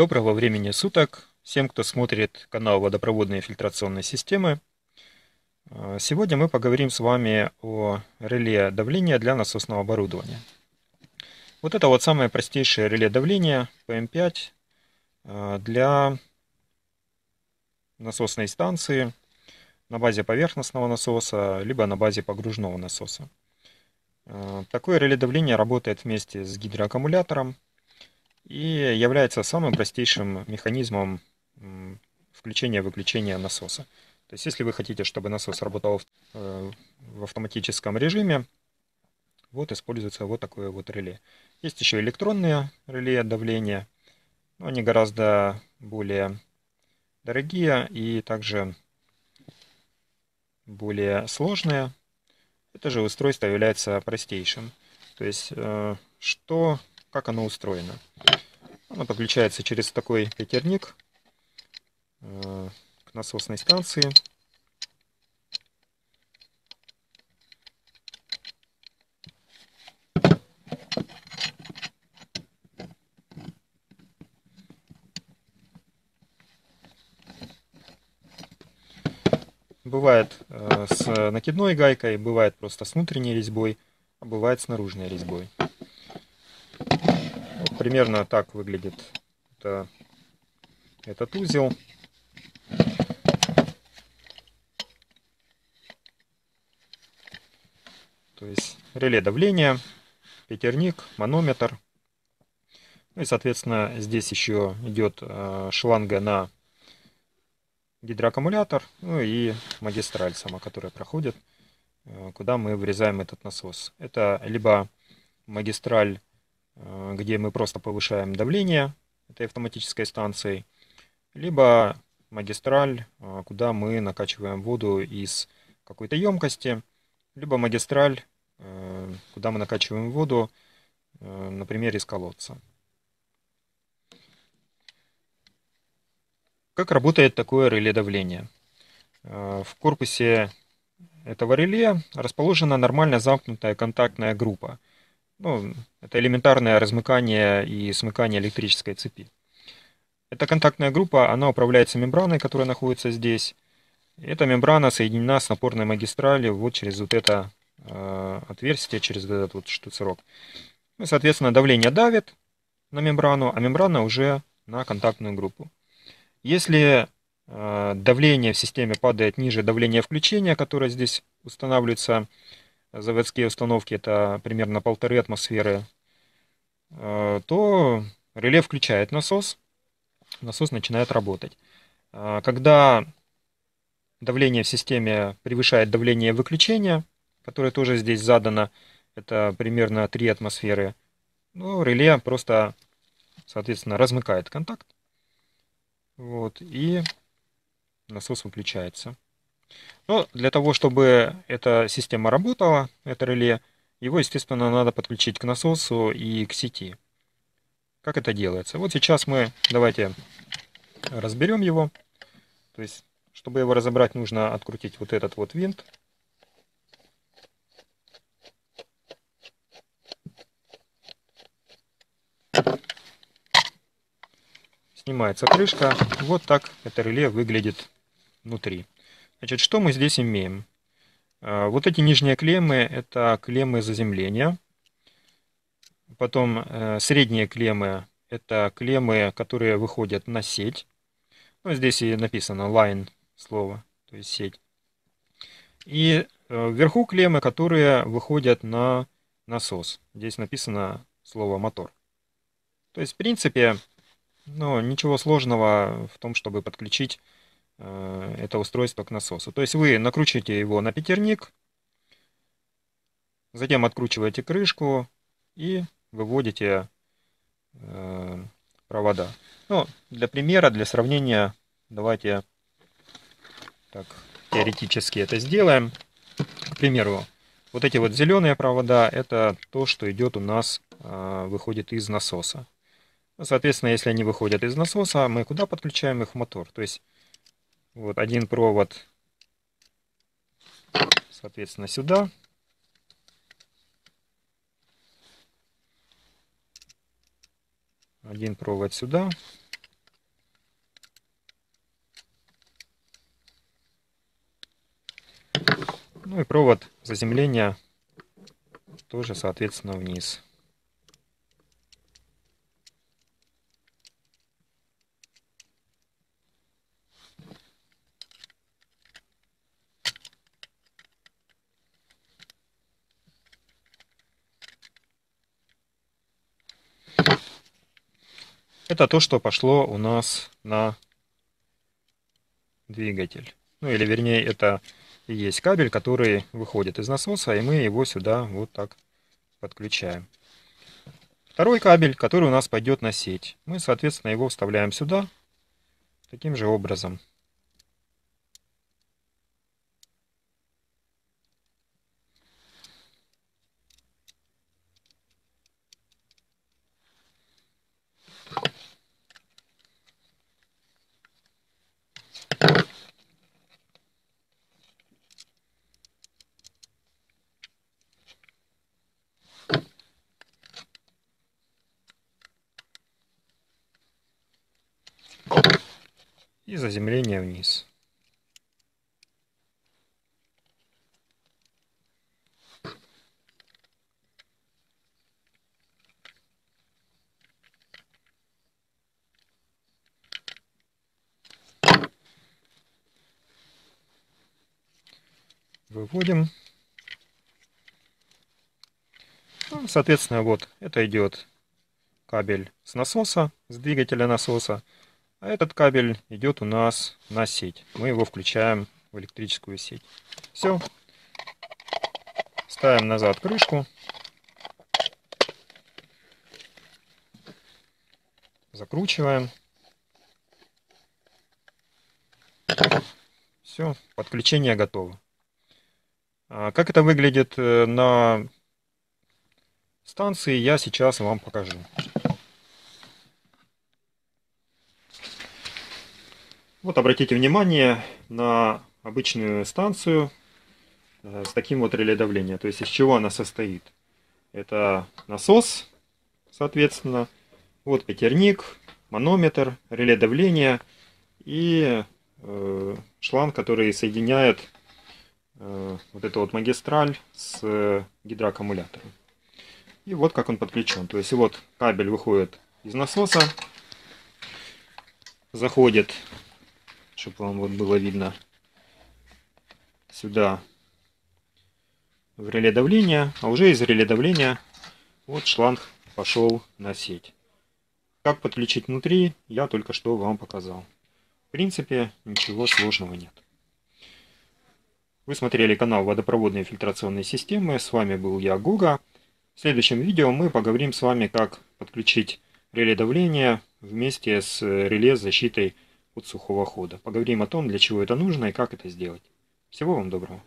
Доброго времени суток всем, кто смотрит канал водопроводные фильтрационные системы. Сегодня мы поговорим с вами о реле давления для насосного оборудования. Вот это вот самое простейшее реле давления PM5 для насосной станции на базе поверхностного насоса, либо на базе погружного насоса. Такое реле давления работает вместе с гидроаккумулятором и является самым простейшим механизмом включения-выключения насоса. То есть, если вы хотите, чтобы насос работал в автоматическом режиме, вот используется вот такое вот реле. Есть еще электронные реле давления, но они гораздо более дорогие и также более сложные. Это же устройство является простейшим. То есть, как оно устроено? Оно подключается через такой пятерник к насосной станции. Бывает с накидной гайкой, бывает просто с внутренней резьбой, а бывает с наружной резьбой. Примерно так выглядит этот узел. То есть реле давления, пятерник, манометр. Ну и, соответственно, здесь еще идет шланга на гидроаккумулятор, ну и магистраль сама, которая проходит, куда мы врезаем этот насос. Это либо магистраль, где мы просто повышаем давление этой автоматической станции, либо магистраль, куда мы накачиваем воду из какой-то емкости, либо магистраль, куда мы накачиваем воду, например, из колодца. Как работает такое реле давления? В корпусе этого реле расположена нормально замкнутая контактная группа. Ну, это элементарное размыкание и смыкание электрической цепи. Эта контактная группа, она управляется мембраной, которая находится здесь. Эта мембрана соединена с напорной магистралью вот через вот это отверстие, через этот вот штуцерок. Ну, соответственно, давление давит на мембрану, а мембрана уже на контактную группу. Если давление в системе падает ниже давления включения, которое здесь устанавливается, заводские установки, это примерно 1,5 атмосферы, то реле включает насос начинает работать. Когда давление в системе превышает давление выключения, которое тоже здесь задано, это примерно 3 атмосферы, ну, реле просто, соответственно, размыкает контакт, вот, и насос выключается. Но для того, чтобы эта система работала, это реле, его, естественно, надо подключить к насосу и к сети. Как это делается? Вот сейчас мы давайте разберем его. То есть, чтобы его разобрать, нужно открутить вот этот вот винт. Снимается крышка. Вот так это реле выглядит внутри. Значит, что мы здесь имеем? Вот эти нижние клеммы, это клеммы заземления. Потом средние клеммы, это клеммы, которые выходят на сеть. Ну, здесь и написано line слово, то есть сеть. И вверху клеммы, которые выходят на насос. Здесь написано слово мотор. То есть, в принципе, ну, ничего сложного в том, чтобы подключить это устройство к насосу. То есть вы накручиваете его на пятерник, затем откручиваете крышку и выводите провода. Ну, для примера, для сравнения, давайте так теоретически это сделаем. К примеру, вот эти вот зеленые провода, это то, что идет у нас, выходит из насоса. Соответственно, если они выходят из насоса, мы куда подключаем их? В мотор. То есть вот один провод, соответственно, сюда. Один провод сюда. Ну и провод заземления тоже, соответственно, вниз. Это то, что пошло у нас на двигатель. Ну или вернее, это и есть кабель, который выходит из насоса, и мы его сюда вот так подключаем. Второй кабель, который у нас пойдет на сеть, мы, соответственно, его вставляем сюда таким же образом. И заземление вниз. Выводим. Ну, соответственно, вот это идет кабель с насоса, с двигателя насоса. А этот кабель идет у нас на сеть. Мы его включаем в электрическую сеть. Все. Ставим назад крышку. Закручиваем. Все. Подключение готово. Как это выглядит на станции, я сейчас вам покажу. Вот обратите внимание на обычную станцию с таким вот реле давления. То есть из чего она состоит? Это насос, соответственно, вот пятерник, манометр, реле давления и шланг, который соединяет вот эту вот магистраль с гидроаккумулятором. И вот как он подключен. То есть вот кабель выходит из насоса, заходит, чтобы вам вот было видно, сюда в реле давления, а уже из реле давления вот шланг пошел на сеть. Как подключить внутри, я только что вам показал. В принципе, ничего сложного нет. Вы смотрели канал «Водопроводные фильтрационные системы». С вами был я, Гога. В следующем видео мы поговорим с вами, как подключить реле давления вместе с реле с защитой от сухого хода. Поговорим о том, для чего это нужно и как это сделать. Всего вам доброго.